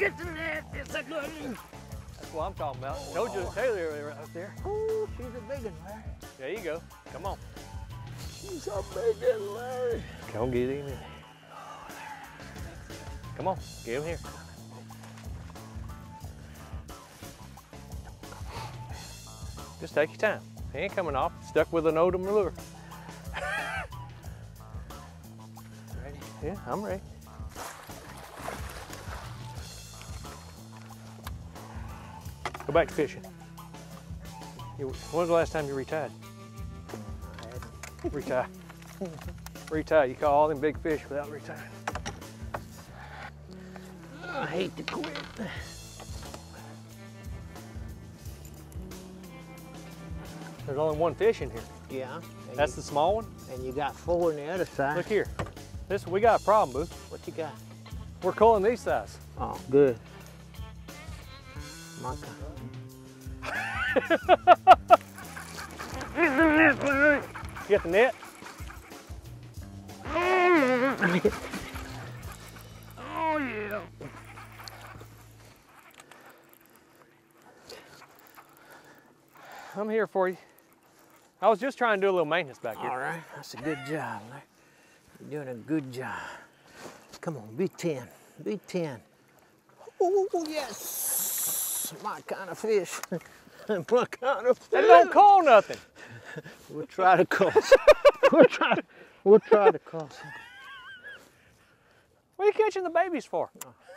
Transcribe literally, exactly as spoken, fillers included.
get to that. It's a good one. That's what I'm talking about. Oh, told you the Taylor right out there. Ooh, she's a big one, Larry. There you go. Come on. She's a big one, Larry. Come get in there. Come on, get him here. Just take your time. He ain't coming off. Stuck with an old lure. Ready? Yeah, I'm ready. Go back to fishing. When was the last time you retied? Retie. Retie. You call all them big fish without retiring. Oh, I hate to quit. There's only one fish in here. Yeah. That's you, the small one? And you got four on the other side. Look here. This, we got a problem, Boo. What you got? We're culling these size. Oh, good. My God. You got the net? Oh, yeah. I'm here for you. I was just trying to do a little maintenance back here. All right, that's a good job, Larry. You're doing a good job. Come on, be ten, be ten. Oh, yes, my kind of fish. My kind of fish. They don't call nothing. We'll try to call We'll try, we'll try to call some. What are you catching the babies for? Oh.